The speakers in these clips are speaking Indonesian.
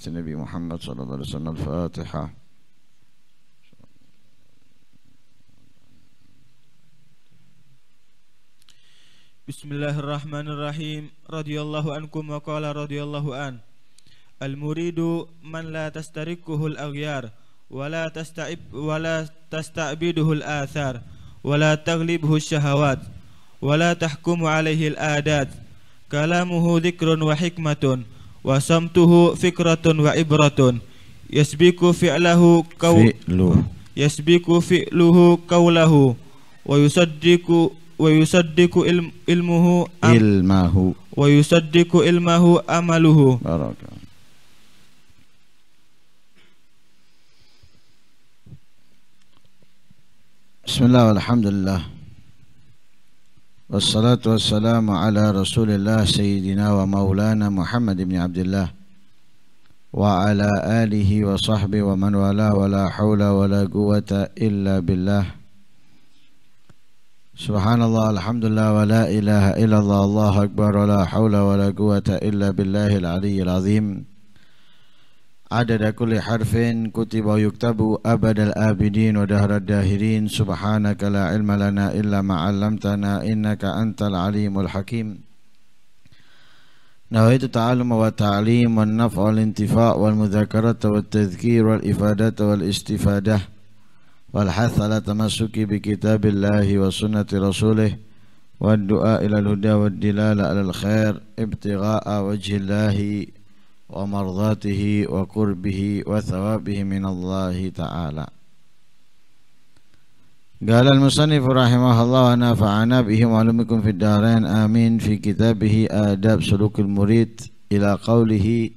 سيدة النبي محمد صلى الله عليه وسلم الفاتحة. Bismillahirrahmanirrahim. Radiyallahu ankum wa qala radiyallahu an. Al-muridu man la tastarikuhul aghyar wa la tasta'ib wa la tasta'biduhul athar wa la taglibhu syahawat wa la tahkumu alaihi al-adat. Kalamuhu dhikrun wa hikmatun wa samtuhu fikratun wa ibratun yasbiku fi'lahu yasbiku fi'luhu qawlahu wa yusaddiqu wa yusaddiqu ilmuhu amaluhu. Bismillah, alhamdulillah, wassalatu wassalamu ala rasulillah sayyidina wa maulana Muhammad ibn Abdullah wa ala alihi wa sahbihi wa man wala wa la hawla wa la quwata illa billah. Subhanallah, alhamdulillah, wa la ilaha illallah, Allahu akbar, wa la hawla wa la quwata illa billahil aliyyil azim. Adada kulli harfin kutiba yuktabu abadal abidin wa dahrad dahirin. Subhanaka la ilma lana illa ma'allamtana innaka antal alimul hakim. Nawaitu ta'aluma wa ta'alim wa naf'a wal intifa' wal mudhakarata wal tadhkir wal ifadata wal istifadah والحث على تمسك بكتاب الله وسنة رسوله والدعاء إلى الهدى والدلالة على الخير ابتغاء وجه الله ومرضاته وقربه وثوابه من الله تعالى. قال المصنف رحمه الله ونفعنا به وعلمكم في الدارين آمين في كتابه آداب سلوك المريد إلى قوله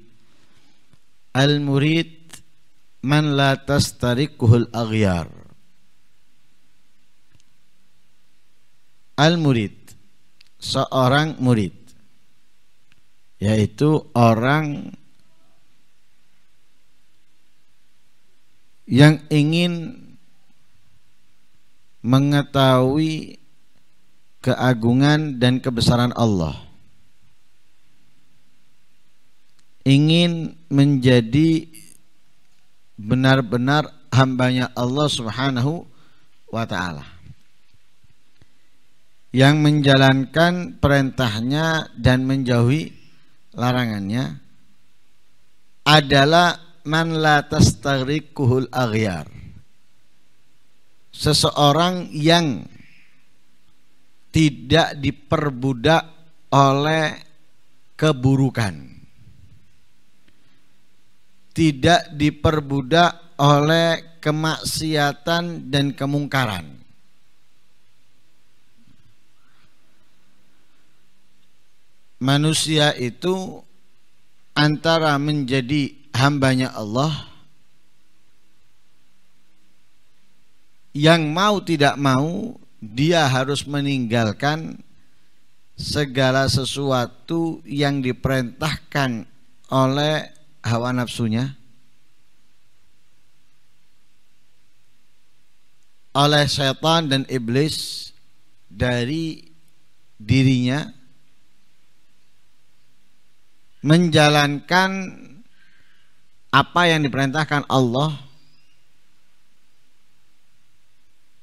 المريد من لا تسترقه الأغيار. Al-murid, seorang murid, yaitu orang yang ingin mengetahui keagungan dan kebesaran Allah, ingin menjadi benar-benar hambanya Allah Subhanahu wa ta'ala, yang menjalankan perintahnya dan menjauhi larangannya, adalah man la tastagrikuhul aghyar, seseorang yang tidak diperbudak oleh keburukan, tidak diperbudak oleh kemaksiatan dan kemungkaran. Manusia itu antara menjadi hambanya Allah yang mau tidak mau dia harus meninggalkan segala sesuatu yang diperintahkan oleh hawa nafsunya, oleh setan dan iblis dari dirinya, menjalankan apa yang diperintahkan Allah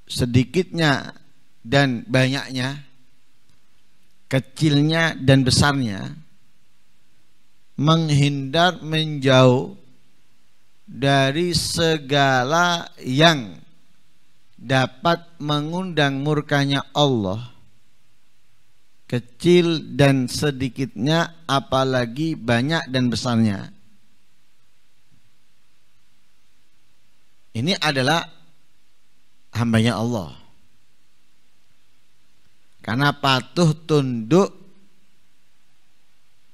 sedikitnya dan banyaknya, kecilnya dan besarnya, menghindar, menjauh dari segala yang dapat mengundang murkanya Allah, kecil dan sedikitnya apalagi banyak dan besarnya. Ini adalah hambanya Allah, karena patuh tunduk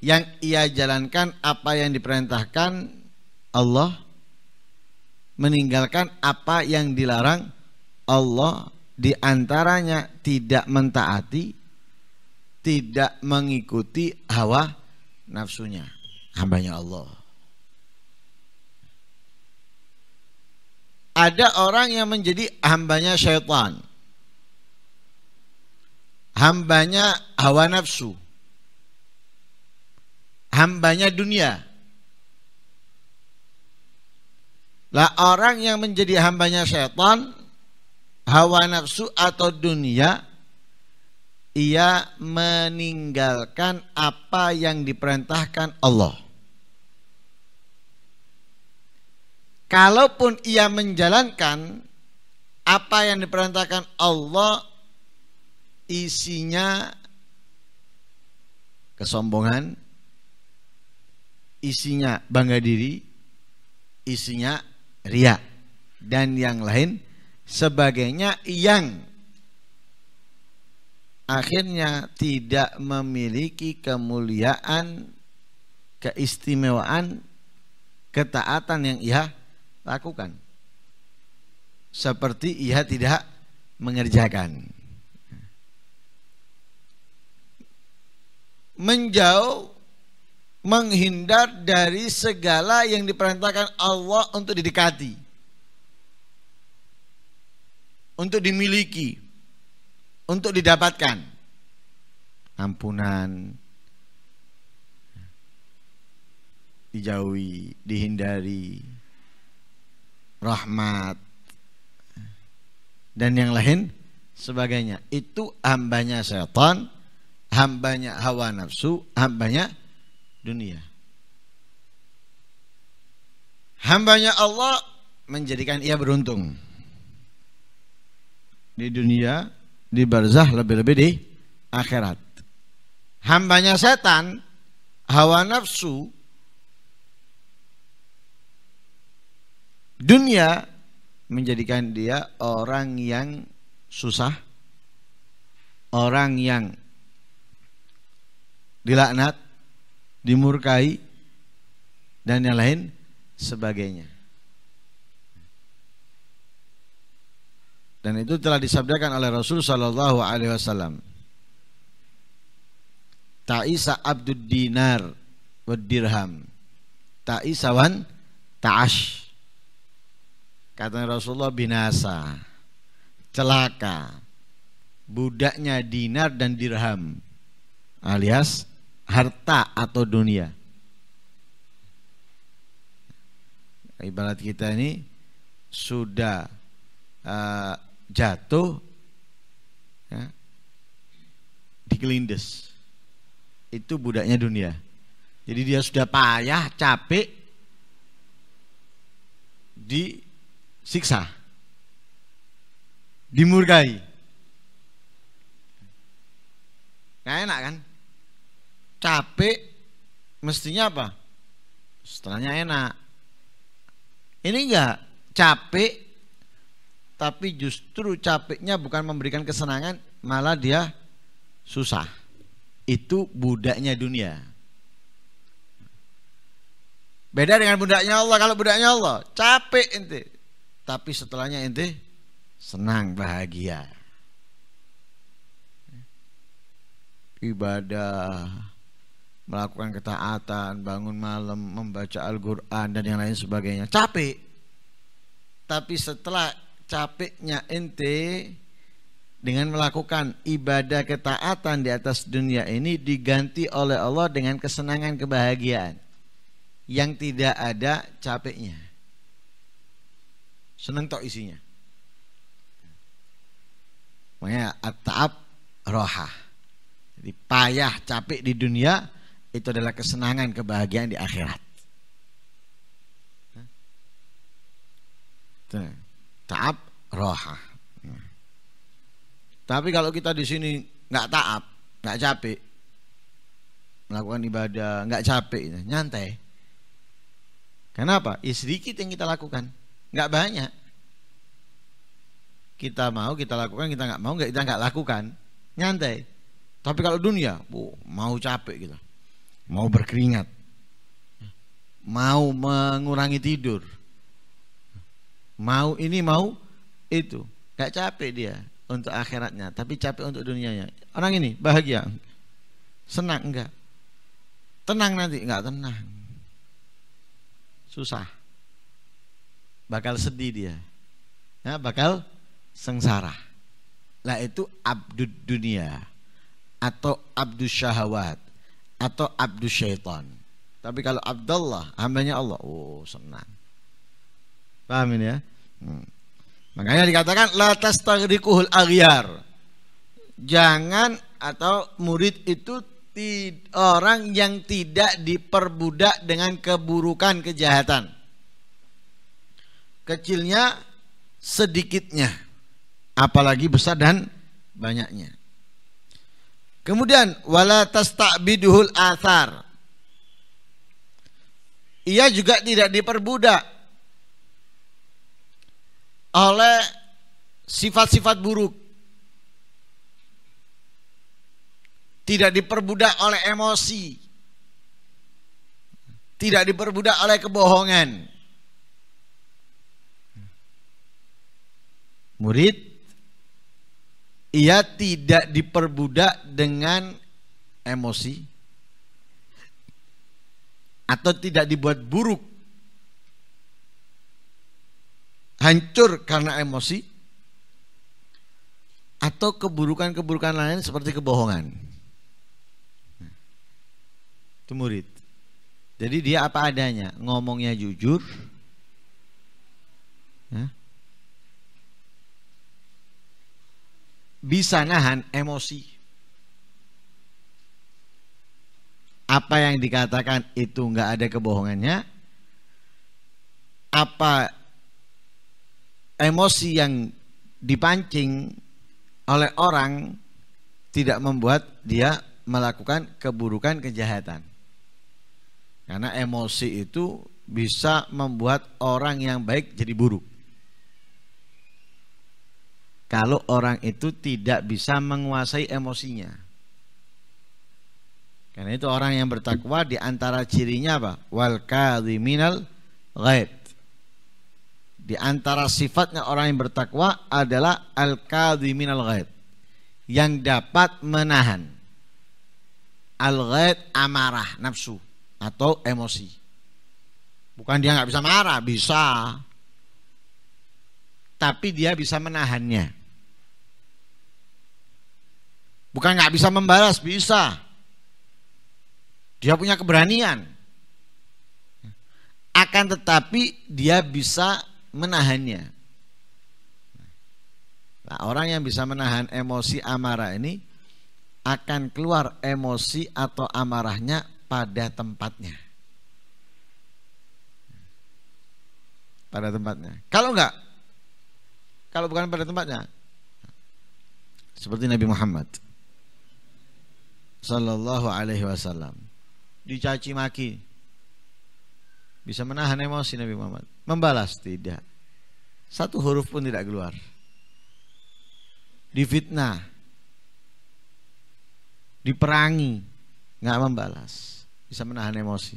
yang ia jalankan apa yang diperintahkan Allah, meninggalkan apa yang dilarang Allah, diantaranya tidak mentaati, tidak mengikuti hawa nafsunya, hambanya Allah. Ada orang yang menjadi hambanya syaitan, hambanya hawa nafsu, hambanya dunia, Lah orang yang menjadi hambanya setan, hawa nafsu atau dunia, ia meninggalkan apa yang diperintahkan Allah. Kalaupun ia menjalankan apa yang diperintahkan Allah, isinya kesombongan, isinya bangga diri, isinya riya, dan yang lain sebagainya, yang akhirnya tidak memiliki kemuliaan, keistimewaan, ketaatan yang ia lakukan, seperti ia tidak mengerjakan. Menjauh, menghindar dari segala yang diperintahkan Allah untuk didekati, untuk dimiliki, untuk didapatkan ampunan, dijauhi, dihindari, rahmat, dan yang lain sebagainya. Itu hambanya setan, hambanya hawa nafsu, hambanya dunia. Hambanya Allah menjadikan ia beruntung di dunia, di barzah, lebih-lebih di akhirat. Hambanya setan, hawa nafsu, dunia, menjadikan dia orang yang susah, orang yang dilaknat, dimurkai, dan yang lain sebagainya. Dan itu telah disabdakan oleh Rasul sallallahu alaihi wasallam, ta'isa abdud dinar wad dirham, ta'isa wan ta'ash. Kata Rasulullah, binasa, celaka budaknya dinar dan dirham, alias harta atau dunia. Ibarat kita ini sudah jatuh ya, dikelindes, itu budaknya dunia. Jadi dia sudah payah, capek, di siksa, dimurkai. Nggak enak kan? Capek, mestinya apa? Setelahnya enak. Ini enggak capek, tapi justru capeknya bukan memberikan kesenangan, malah dia susah. Itu budaknya dunia. Beda dengan budaknya Allah. Kalau budaknya Allah, capek ente, tapi setelahnya ente senang, bahagia, ibadah, melakukan ketaatan, bangun malam, membaca Al-Quran, dan yang lain sebagainya. Capek, tapi setelah capeknya ente dengan melakukan ibadah ketaatan di atas dunia ini, diganti oleh Allah dengan kesenangan, kebahagiaan yang tidak ada capeknya. Seneng tok isinya. Makanya at-ta'ab rohah, jadi payah, capek di dunia itu adalah kesenangan, kebahagiaan di akhirat. Ta'ab rohah. Tapi kalau kita di sini nggak ta'ab, nggak capek, melakukan ibadah nggak capek, nyantai. Kenapa? Ya sedikit yang kita lakukan, nggak banyak. Kita mau kita lakukan, kita nggak mau kita nggak lakukan, nyantai. Tapi kalau dunia, mau capek kita, mau berkeringat, mau mengurangi tidur, mau ini mau itu, nggak capek dia untuk akhiratnya, tapi capek untuk dunianya. Orang ini bahagia, senang enggak? Tenang nanti enggak tenang, susah. Bakal sedih dia, ya, bakal sengsara. Lah itu abdud dunia, atau abdus syahwat, atau abdus syaitan. Tapi kalau Abdullah, hambanya Allah, senang. Pahamin ya? Makanya dikatakan la tastaghriquhul aghyar. Jangan atau murid itu orang yang tidak diperbudak dengan keburukan kejahatan. Kecilnya, sedikitnya, apalagi besar dan banyaknya. Kemudian wala tasta'biduhul athar. Ia juga tidak diperbudak oleh sifat-sifat buruk. Tidak diperbudak oleh emosi. Tidak diperbudak oleh kebohongan. Murid, ia tidak diperbudak dengan emosi atau tidak dibuat buruk, hancur karena emosi atau keburukan-keburukan lain seperti kebohongan. Itu murid. Jadi dia apa adanya, ngomongnya jujur, bisa nahan emosi. Apa yang dikatakan itu nggak ada kebohongannya. Apa emosi yang dipancing oleh orang tidak membuat dia melakukan keburukan kejahatan. Karena emosi itu bisa membuat orang yang baik jadi buruk. Kalau orang itu tidak bisa menguasai emosinya. Karena itu orang yang bertakwa diantara cirinya apa? Wal kadhiminal ghaib. Diantara sifatnya orang yang bertakwa adalah al kadhiminal ghaib, yang dapat menahan al ghaib, amarah nafsu atau emosi. Bukan dia nggak bisa marah, bisa, tapi dia bisa menahannya. Bukan nggak bisa membalas, bisa. Dia punya keberanian. Akan tetapi dia bisa menahannya. Nah, orang yang bisa menahan emosi amarah ini akan keluar emosi atau amarahnya pada tempatnya. Pada tempatnya. Kalau enggak, kalau bukan pada tempatnya, seperti Nabi Muhammad Sallallahu alaihi wasallam, dicaci maki, bisa menahan emosi Nabi Muhammad. Membalas tidak, satu huruf pun tidak keluar. Difitnah, diperangi, nggak membalas, bisa menahan emosi.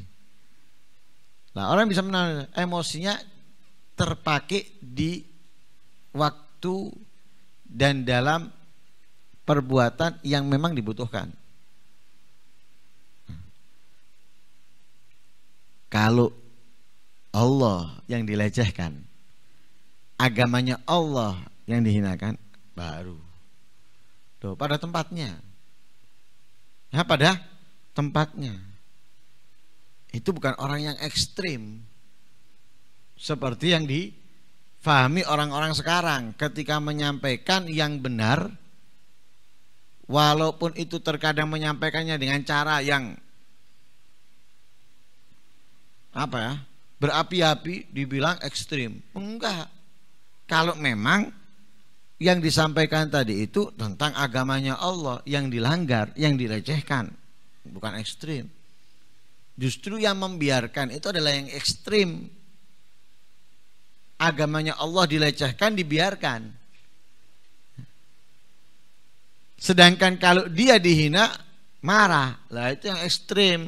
Nah, orang bisa menahan emosinya terpakai di waktu dan dalam perbuatan yang memang dibutuhkan. Kalau Allah yang dilecehkan, agamanya Allah yang dihinakan, baru tuh pada tempatnya. Nah, pada tempatnya. Itu bukan orang yang ekstrim seperti yang difahami orang-orang sekarang. Ketika menyampaikan yang benar, walaupun itu terkadang menyampaikannya dengan cara yang apa ya, berapi-api, dibilang ekstrim. Enggak. Kalau memang yang disampaikan tadi itu tentang agamanya Allah, yang dilanggar, yang dilecehkan, bukan ekstrim. Justru yang membiarkan itu adalah yang ekstrim. Agamanya Allah dilecehkan, dibiarkan. Sedangkan kalau dia dihina, marah. Lah itu yang ekstrim.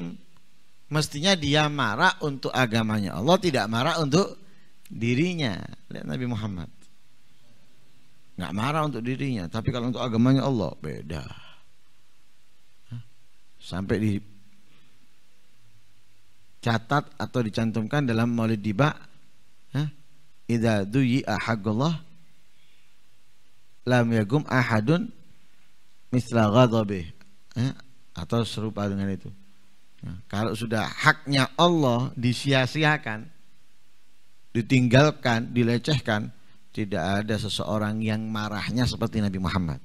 Mestinya dia marah untuk agamanya Allah, tidak marah untuk dirinya. Lihat Nabi Muhammad. Nggak marah untuk dirinya, tapi kalau untuk agamanya Allah, beda. Sampai di catat atau dicantumkan dalam Maulid Dibak, idza duyi'a haqqullah lam yagum ahadun misla ghadabih, atau serupa dengan itu. Kalau sudah haknya Allah disia-siakan, ditinggalkan, dilecehkan, tidak ada seseorang yang marahnya seperti Nabi Muhammad.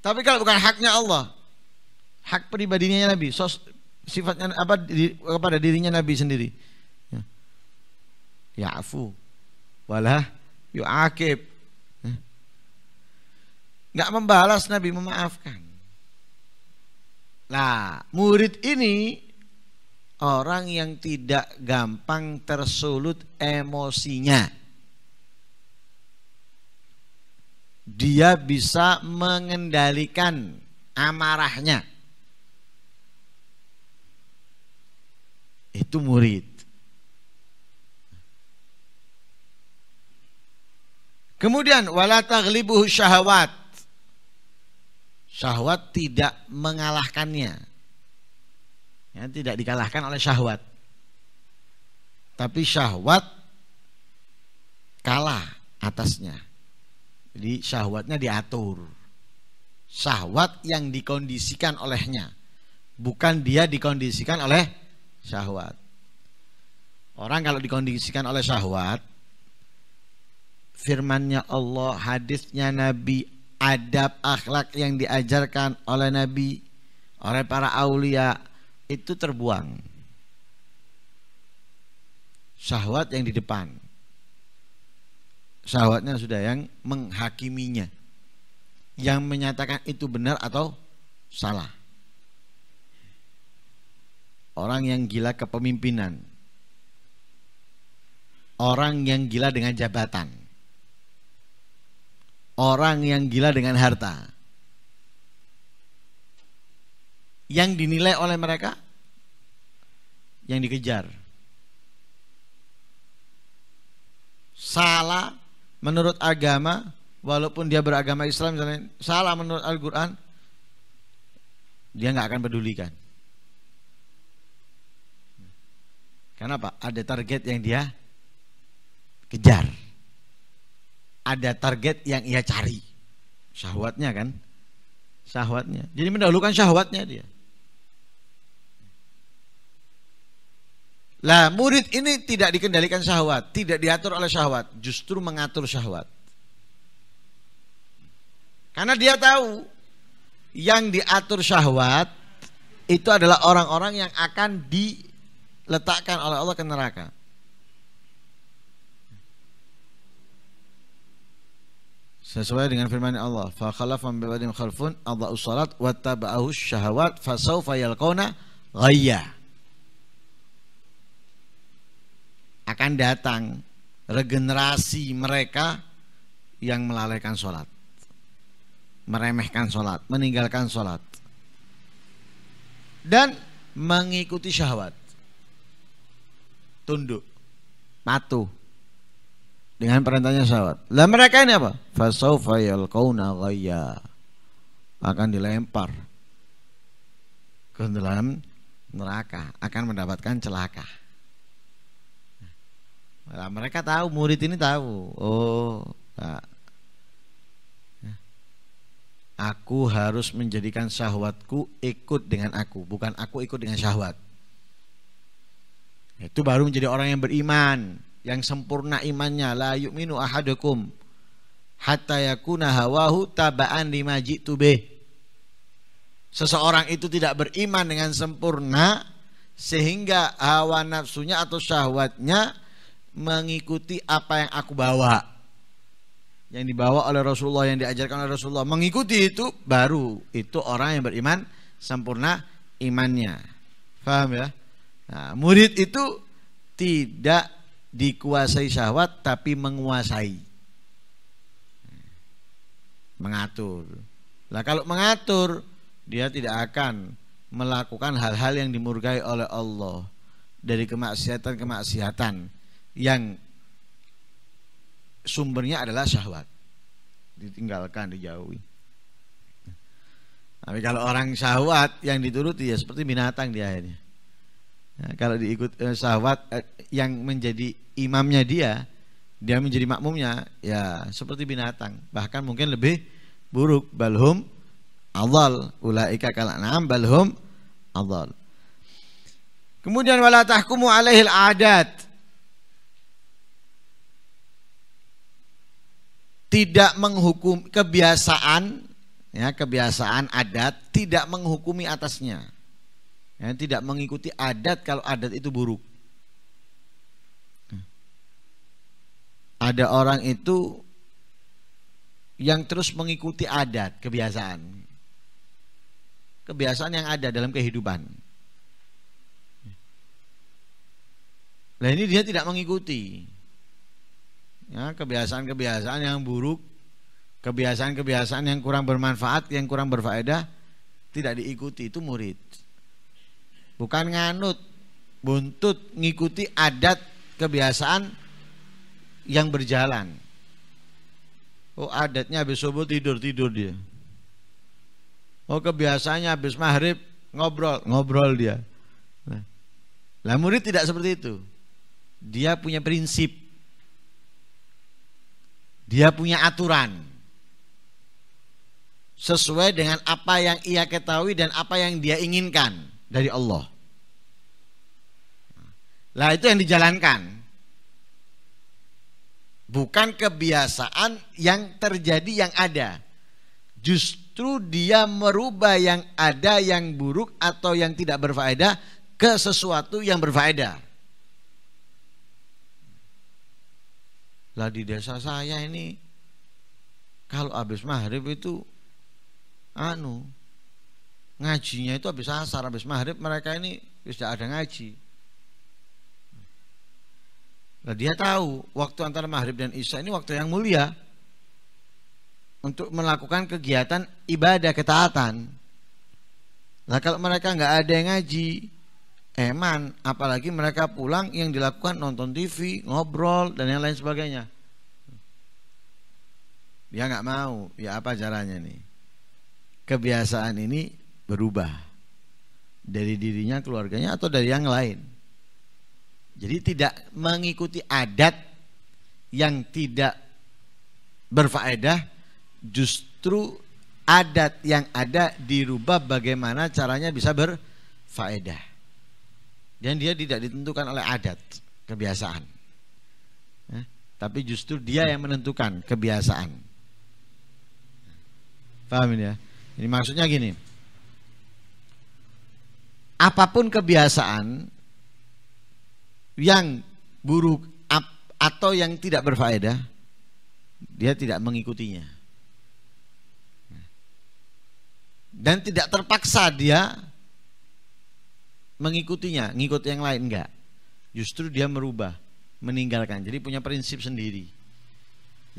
Tapi kalau bukan haknya Allah, hak pribadinya Nabi, sifatnya apa kepada dirinya Nabi sendiri, ya'fu walah yu'aqib, nggak membalas, Nabi memaafkan. Nah, murid ini orang yang tidak gampang tersulut emosinya. Dia bisa mengendalikan amarahnya. Itu murid. Kemudian wala taghlibuhu syahawat. Syahwat tidak mengalahkannya, ya, tidak dikalahkan oleh syahwat. Tapi syahwat kalah atasnya. Jadi syahwatnya diatur. Syahwat yang dikondisikan olehnya, bukan dia dikondisikan oleh syahwat. Orang kalau dikondisikan oleh syahwat, firmannya Allah, hadisnya Nabi, adab akhlak yang diajarkan oleh Nabi, oleh para aulia, itu terbuang. Syahwat yang di depan, syahwatnya sudah yang menghakiminya, yang menyatakan itu benar atau salah. Orang yang gila kepemimpinan, orang yang gila dengan jabatan, orang yang gila dengan harta. Yang dinilai oleh mereka, yang dikejar. Salah menurut agama, walaupun dia beragama Islam misalnya, salah menurut Al-Quran, dia nggak akan pedulikan. Kenapa? Ada target yang dia kejar, ada target yang ia cari. Syahwatnya kan, syahwatnya. Jadi mendahulukan syahwatnya dia. Lah murid ini tidak dikendalikan syahwat, tidak diatur oleh syahwat, justru mengatur syahwat. Karena dia tahu yang diatur syahwat itu adalah orang-orang yang akan diletakkan oleh Allah ke neraka. Sesuai dengan firman Allah, fa khalafa min ba'dihim khalfun adha'u shalat wattaba'u syahawat fasawfa yalqawna ghayya. Akan datang regenerasi mereka yang melalaikan salat, meremehkan salat, meninggalkan salat, dan mengikuti syahwat. Tunduk, patuh dengan perintahnya syahwat. Lah mereka ini apa? Fasawfa yalqawna ghayya. Akan dilempar ke dalam neraka, akan mendapatkan celaka. Nah, mereka tahu, murid ini tahu. Oh, nah, aku harus menjadikan syahwatku ikut dengan aku, bukan aku ikut dengan syahwat. Itu baru menjadi orang yang beriman, yang sempurna imannya. La yu'minu ahadukum hatta yakuna hawahu taba'an lima ji'tu bih. Seseorang itu tidak beriman dengan sempurna sehingga hawa nafsunya atau syahwatnya mengikuti apa yang aku bawa, yang dibawa oleh Rasulullah, yang diajarkan oleh Rasulullah. Mengikuti itu, baru itu orang yang beriman, sempurna imannya. Paham ya? Nah, murid itu tidak dikuasai syahwat, tapi menguasai, mengatur. Nah, kalau mengatur, dia tidak akan melakukan hal-hal yang dimurkai oleh Allah dari kemaksiatan-kemaksiatan yang sumbernya adalah syahwat. Ditinggalkan, dijauhi. Tapi kalau orang syahwat yang dituruti, ya seperti binatang dia ini. Nah, kalau diikut syahwat yang menjadi imamnya dia, dia menjadi makmumnya, ya seperti binatang, bahkan mungkin lebih buruk. Balhum adhal, ulaika kal an'am balhum adhal. Kemudian wala tahkumu alaihil adat, tidak menghukum kebiasaan, ya, kebiasaan adat tidak menghukumi atasnya, ya, tidak mengikuti adat kalau adat itu buruk. Ada orang itu yang terus mengikuti adat, kebiasaan, kebiasaan yang ada dalam kehidupan. Nah, ini dia tidak mengikuti, ya, kebiasaan-kebiasaan yang buruk, kebiasaan-kebiasaan yang kurang bermanfaat, yang kurang berfaedah, tidak diikuti, itu murid. Bukan nganut, buntut, ngikuti adat kebiasaan yang berjalan. Oh, adatnya habis subuh tidur dia. Oh, kebiasaannya habis maghrib ngobrol dia. Nah, murid tidak seperti itu. Dia punya prinsip, dia punya aturan sesuai dengan apa yang ia ketahui dan apa yang dia inginkan dari Allah. Lah, itu yang dijalankan. Bukan kebiasaan yang terjadi yang ada. Justru dia merubah yang ada yang buruk atau yang tidak berfaedah ke sesuatu yang berfaedah. Lah, di desa saya ini kalau habis maghrib itu ngajinya itu habis asar, habis maghrib mereka ini sudah ada ngaji. Nah, dia tahu waktu antara maghrib dan isya ini waktu yang mulia untuk melakukan kegiatan ibadah ketaatan. Nah, kalau mereka nggak ada yang ngaji, eman, apalagi mereka pulang yang dilakukan nonton TV, ngobrol dan yang lain sebagainya. Dia nggak mau, ya apa caranya nih? Kebiasaan ini berubah dari dirinya, keluarganya atau dari yang lain. Jadi tidak mengikuti adat yang tidak berfaedah, justru adat yang ada dirubah bagaimana caranya bisa berfaedah. Dan dia tidak ditentukan oleh adat, kebiasaan. Tapi justru dia yang menentukan kebiasaan. Paham ya? Ini maksudnya gini. Apapun kebiasaan yang buruk atau yang tidak berfaedah, dia tidak mengikutinya dan tidak terpaksa dia mengikutinya, ngikut yang lain enggak. Justru dia merubah, meninggalkan, jadi punya prinsip sendiri.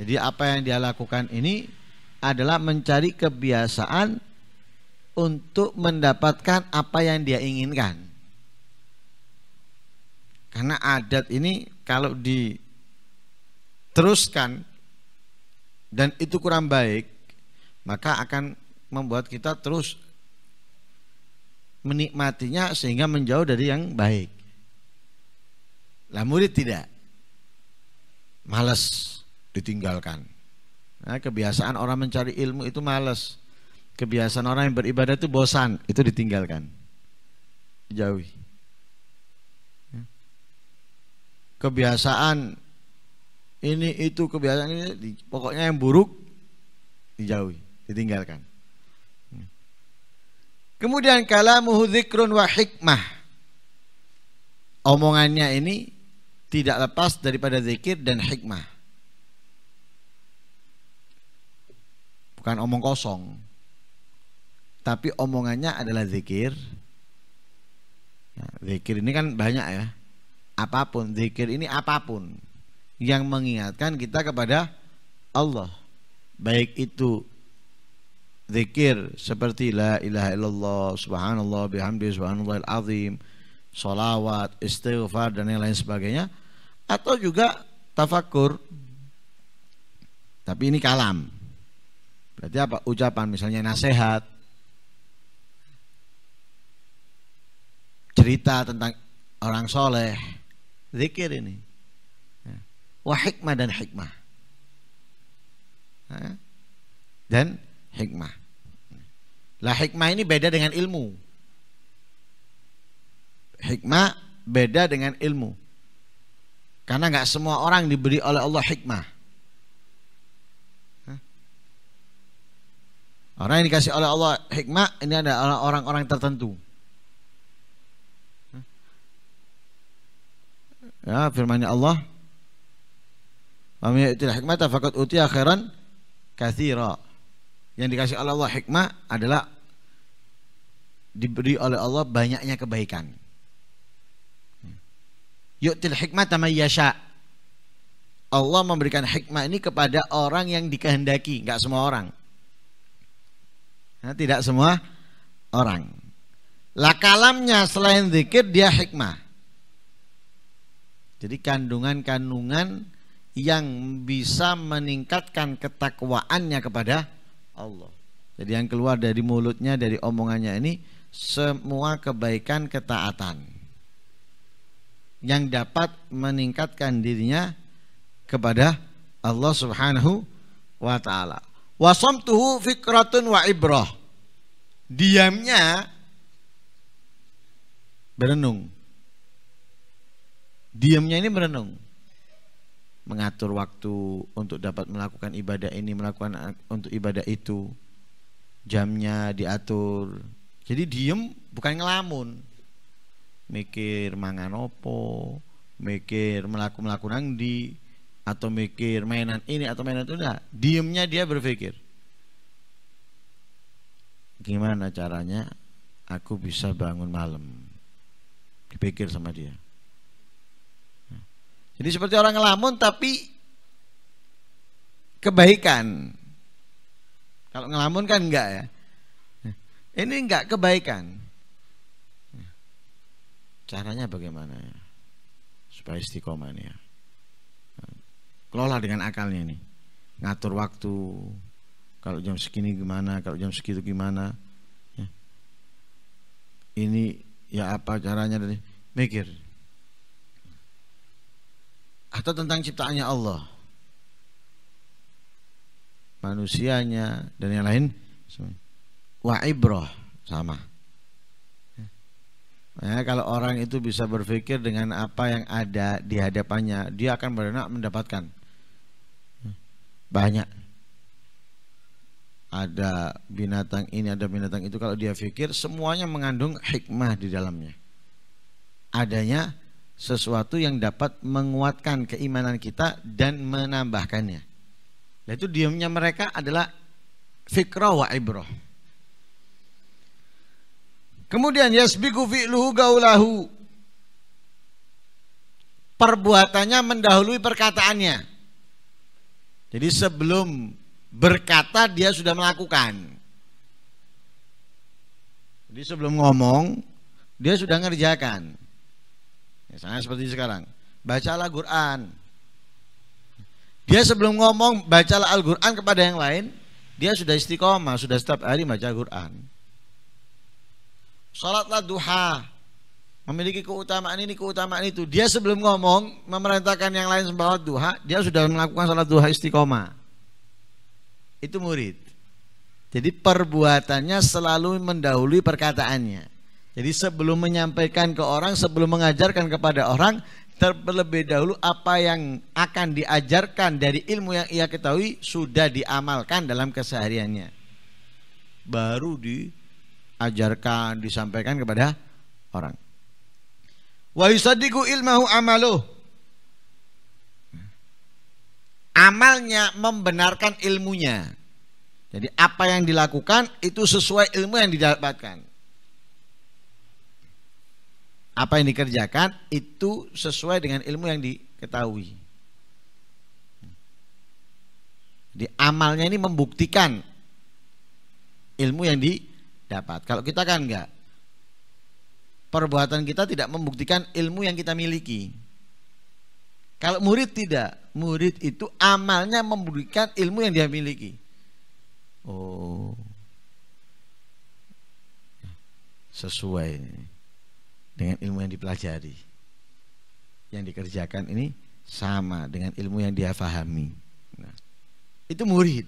Jadi apa yang dia lakukan ini adalah mencari kebiasaan untuk mendapatkan apa yang dia inginkan. Karena adat ini kalau diteruskan dan itu kurang baik, maka akan membuat kita terus menikmatinya sehingga menjauh dari yang baik. Lah, murid tidak, malas, ditinggalkan. Nah, kebiasaan orang mencari ilmu itu malas, kebiasaan orang yang beribadah itu bosan, itu ditinggalkan, jauhi. Kebiasaan ini itu, kebiasaan ini, pokoknya yang buruk dijauhi, ditinggalkan. Kemudian kalamuhu dzikrun wa hikmah, omongannya ini tidak lepas daripada zikir dan hikmah. Bukan omong kosong, tapi omongannya adalah zikir. Nah, zikir ini kan banyak ya. Apapun, zikir ini apapun yang mengingatkan kita kepada Allah. Baik itu zikir seperti la ilaha illallah, subhanallah bihamdi, subhanallahil azim, sholawat, istighfar dan yang lain sebagainya. Atau juga tafakur. Tapi ini kalam. Berarti apa? Ucapan, misalnya nasihat, cerita tentang orang soleh, zikir ini. Wah, hikmah dan hikmah. Dan hikmah. Lah, hikmah ini beda dengan ilmu. Hikmah beda dengan ilmu, karena nggak semua orang diberi oleh Allah hikmah. Orang yang dikasih oleh Allah hikmah ini ada orang-orang tertentu. Ya, firman Allah, "Wamiyyatil hikmata faqad utiya khairan katsira." Yang dikasih oleh Allah hikmah adalah diberi oleh Allah banyaknya kebaikan. Yu'til hikmata may yasha. Allah memberikan hikmah ini kepada orang yang dikehendaki, enggak semua orang. Nah, tidak semua orang. Lah kalamnya selain zikir dia hikmah. Jadi kandungan-kandungan yang bisa meningkatkan ketakwaannya kepada Allah. Jadi yang keluar dari mulutnya, dari omongannya ini semua kebaikan, ketaatan yang dapat meningkatkan dirinya kepada Allah Subhanahu wa ta'ala. Wa samtuhu fikratun wa ibrah. Diamnya berenung. Diamnya ini merenung, mengatur waktu untuk dapat melakukan ibadah ini, melakukan untuk ibadah itu, jamnya diatur. Jadi diem bukan ngelamun, mikir mangan opo, mikir melaku-melaku nang di, atau mikir mainan ini atau mainan itu. Nah, diemnya dia berpikir, gimana caranya aku bisa bangun malam, dipikir sama dia. Jadi seperti orang ngelamun tapi kebaikan. Kalau ngelamun kan enggak ya. Ini enggak kebaikan. Caranya bagaimana ya? Supaya istiqomah ini ya. Kelola dengan akalnya ini. Ngatur waktu. Kalau jam segini gimana, kalau jam segitu gimana. Ya. Ini ya apa caranya dari mikir. Atau tentang ciptaannya Allah, manusianya dan yang lain. Wa ibrah sama ya, kalau orang itu bisa berpikir dengan apa yang ada di hadapannya, dia akan benar-benar mendapatkan banyak. Ada binatang ini, ada binatang itu, kalau dia pikir semuanya mengandung hikmah di dalamnya. Adanya sesuatu yang dapat menguatkan keimanan kita dan menambahkannya. Yaitu diamnya mereka adalah fikrah wa ibrah. Kemudian yasbiqu fi'luhu gaulahu. Perbuatannya mendahului perkataannya. Jadi sebelum berkata dia sudah melakukan. Jadi sebelum ngomong dia sudah ngerjakan. Misalnya seperti sekarang, bacalah Quran. Dia sebelum ngomong bacalah Al-Quran kepada yang lain, dia sudah istiqomah, sudah setiap hari baca Quran. Salatlah duha, memiliki keutamaan ini, keutamaan itu. Dia sebelum ngomong memerintahkan yang lain salat duha, dia sudah melakukan salat duha istiqomah. Itu murid. Jadi perbuatannya selalu mendahului perkataannya. Jadi sebelum menyampaikan ke orang, sebelum mengajarkan kepada orang, terlebih dahulu apa yang akan diajarkan dari ilmu yang ia ketahui sudah diamalkan dalam kesehariannya, baru diajarkan, disampaikan kepada orang. Wa yusaddiqu ilmahu amaluh. Amalnya membenarkan ilmunya. Jadi apa yang dilakukan itu sesuai ilmu yang didapatkan. Apa yang dikerjakan itu sesuai dengan ilmu yang diketahui. Jadi amalnya ini membuktikan ilmu yang didapat. Kalau kita kan enggak, perbuatan kita tidak membuktikan ilmu yang kita miliki. Kalau murid tidak, murid itu amalnya membuktikan ilmu yang dia miliki. Oh, sesuai dengan ilmu yang dipelajari, yang dikerjakan ini sama dengan ilmu yang dia fahami. Nah, itu murid.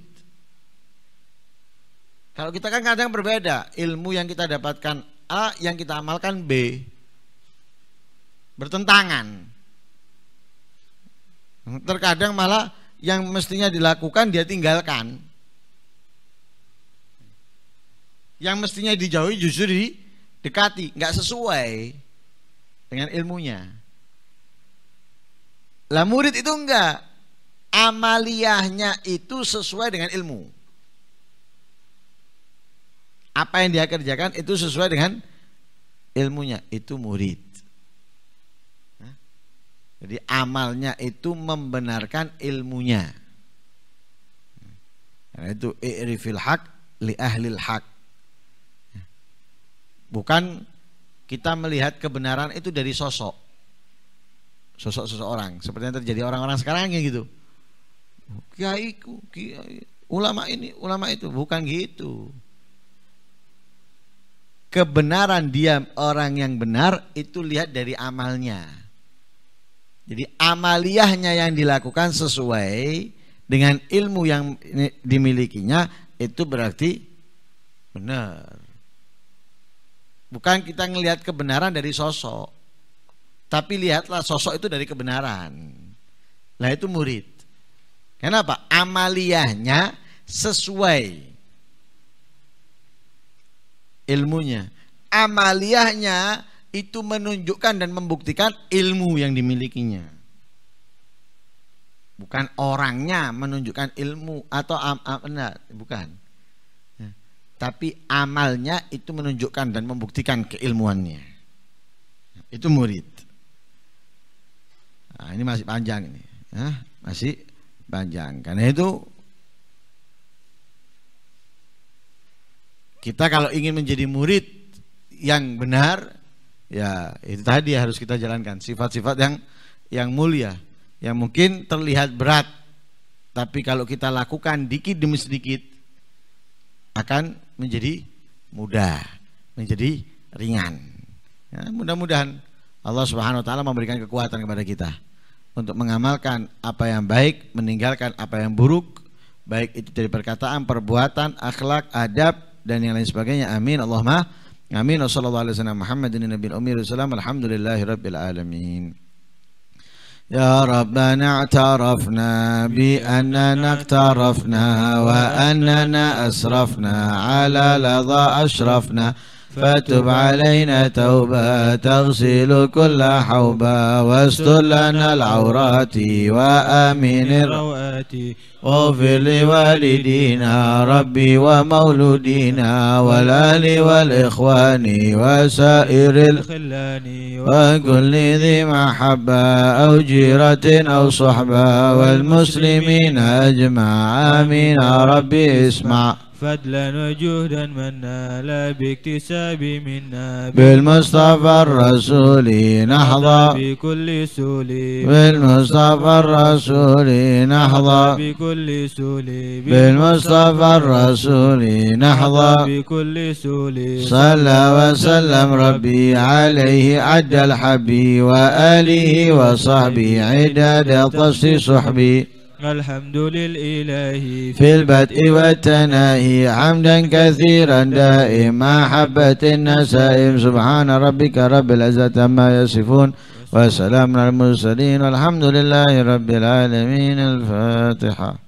Kalau kita kan kadang berbeda, ilmu yang kita dapatkan A yang kita amalkan B. bertentangan. Terkadang malah yang mestinya dilakukan dia tinggalkan, yang mestinya dijauhi justru didekati, nggak sesuai dengan ilmunya. Lah murid itu enggak, amaliyahnya itu sesuai dengan ilmu. Apa yang dia kerjakan itu sesuai dengan ilmunya, itu murid. Jadi amalnya itu membenarkan ilmunya. Karena itu i'rifil haq li ahlil haq. Bukan kita melihat kebenaran itu dari sosok seseorang, seperti yang terjadi orang-orang sekarang gitu. Kiaiku, kiai, ulama ini, ulama itu, bukan gitu. Kebenaran dia orang yang benar itu lihat dari amalnya. Jadi amaliyahnya yang dilakukan sesuai dengan ilmu yang dimilikinya, itu berarti benar. Bukan kita ngelihat kebenaran dari sosok, tapi lihatlah sosok itu dari kebenaran. Nah itu murid. Kenapa? Amaliyahnya sesuai ilmunya. Amaliyahnya itu menunjukkan dan membuktikan ilmu yang dimilikinya, bukan orangnya menunjukkan ilmu atau bukan, tapi amalnya itu menunjukkan dan membuktikan keilmuannya. Itu murid. Nah, ini masih panjang ini, masih panjang. Karena itu kita kalau ingin menjadi murid yang benar, ya itu tadi harus kita jalankan sifat-sifat yang mulia, yang mungkin terlihat berat, tapi kalau kita lakukan dikit demi sedikit akan menjadi mudah, menjadi ringan. Ya, mudah-mudahan Allah Subhanahu Wa Taala memberikan kekuatan kepada kita untuk mengamalkan apa yang baik, meninggalkan apa yang buruk, baik itu dari perkataan, perbuatan, akhlak, adab dan yang lain sebagainya. Amin. Allahumma amin. Wassallallahu alaihi wasallam Muhammadin nabiyil ummi rasulullah. Alhamdulillahirabbil alamin. Ya rabbana i'tarafna bi annana iktarafna wa annana asrafna ala ladha ashrafna fatub alaina tauba taghsilu kulla hauba wastur lana al-awrati wa aminir rawati واغفر لوالدينا ربي ومولودينا والآل والإخوان وسائر الخلان وكل ذي محبة أو جيرة أو صحبة والمسلمين أجمع آمين ربي اسمع فضلا وجهدا منا لا باكتساب منا بالمصطفى الرسول نحظى بكل سول بالمصطفى الرسول نحظى بكل سول بالمصطفى الرسول نحظى بكل سول صلى وسلم ربي عليه عد الحبي وآله وصحبي عداد طشت صحبي الحمد لله في البدء والتناهي حمدا كثيرا دائما حبة النسائم سبحان ربك رب العزة ما يصفون وسلام على المرسلين والحمد لله رب العالمين الفاتحة.